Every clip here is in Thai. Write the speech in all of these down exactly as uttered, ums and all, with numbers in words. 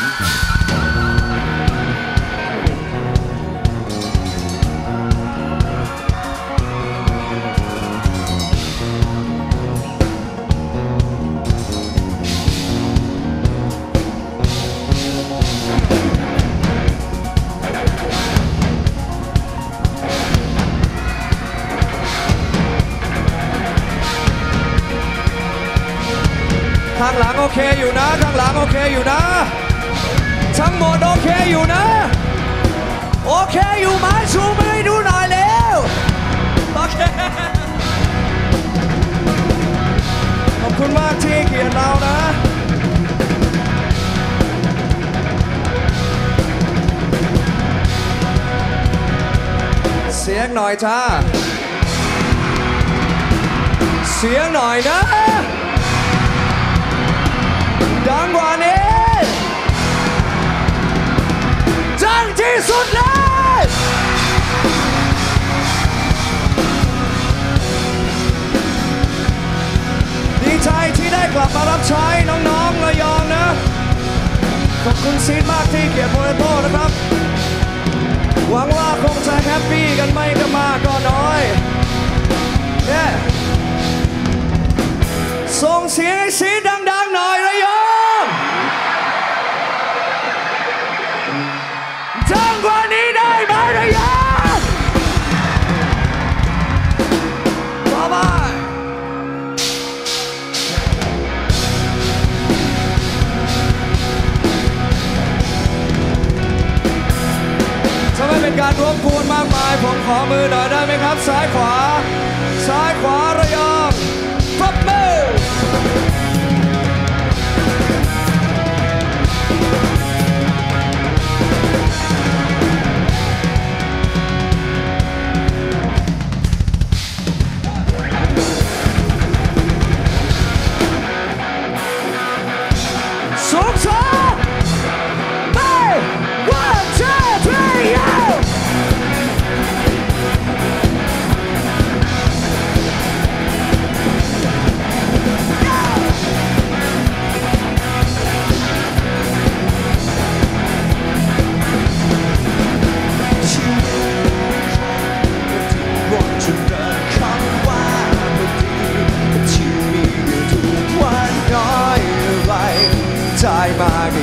ข้างหลังโอเคอยู่นะข้างหลังโอเคอยู่นะทั้งหมดโอเคอยู่นะโอเคอยู่ไหมชูมือให้ดูหน่อยเร็วโอเคขอบคุณมากที่เกียรติเรานะเสียงหน่อยจ้าเสียงหน่อยนะดังกว่านี้ดังที่สุดเลยดีใจที่ได้กลับมารับใช้น้องๆระยองนะขอบคุณซีดมากที่เกียรติโพลิโต้นะครับหวังว่าคงจะแฮปปี้กันไม่ก็มากก็น้อยเนี่ยส่งเสียงให้ซีดดังๆหน่อยระยองการรวมกวนมากมายผมขอมือหน่อยได้ไหมครับซ้ายขวาซ้ายขวาระยองปรบมือWhat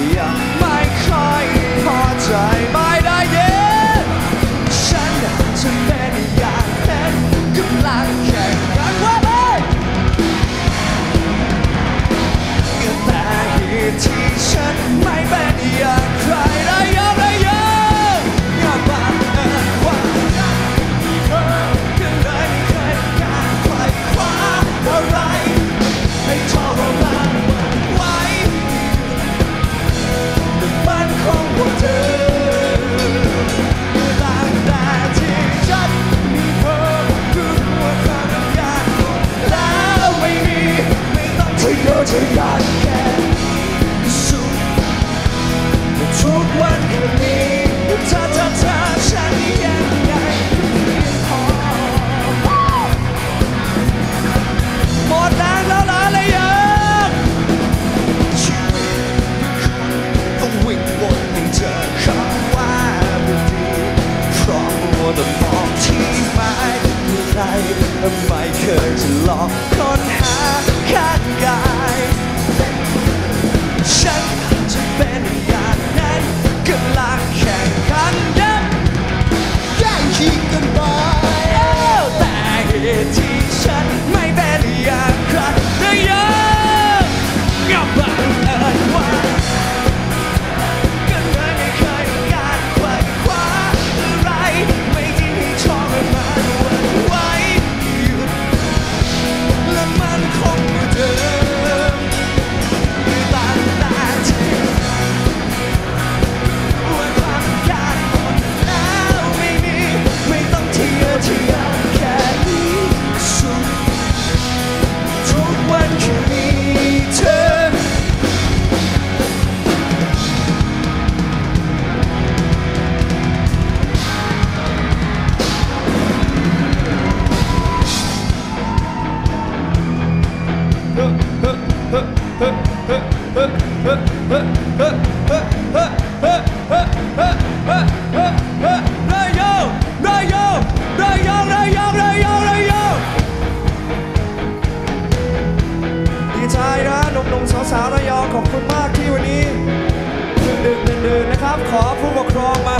ขอผู้ปกครองมา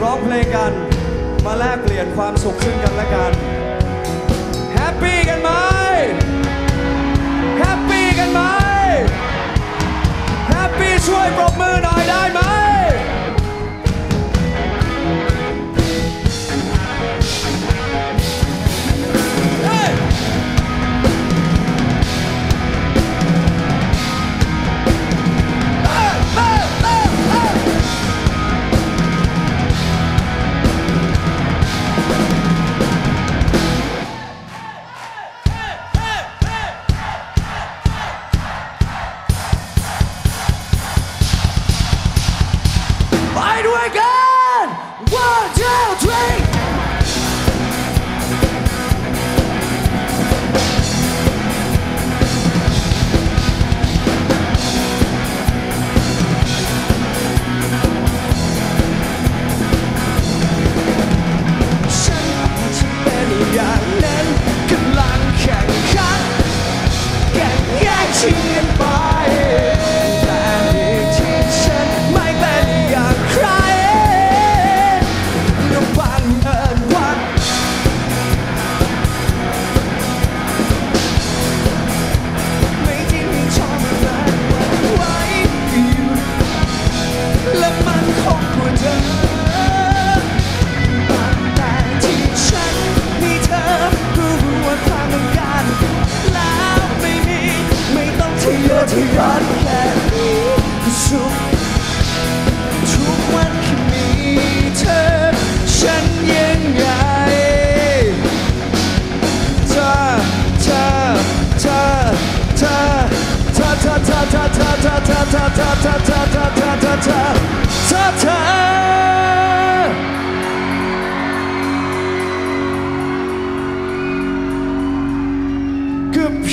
ร้องเพลงกันมาแลกเปลี่ยนความสุขซึ่งกันและกัน Happy กันไหม Happy กันไหม Happy ช่วยปรบมือหน่อยได้ไหม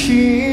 She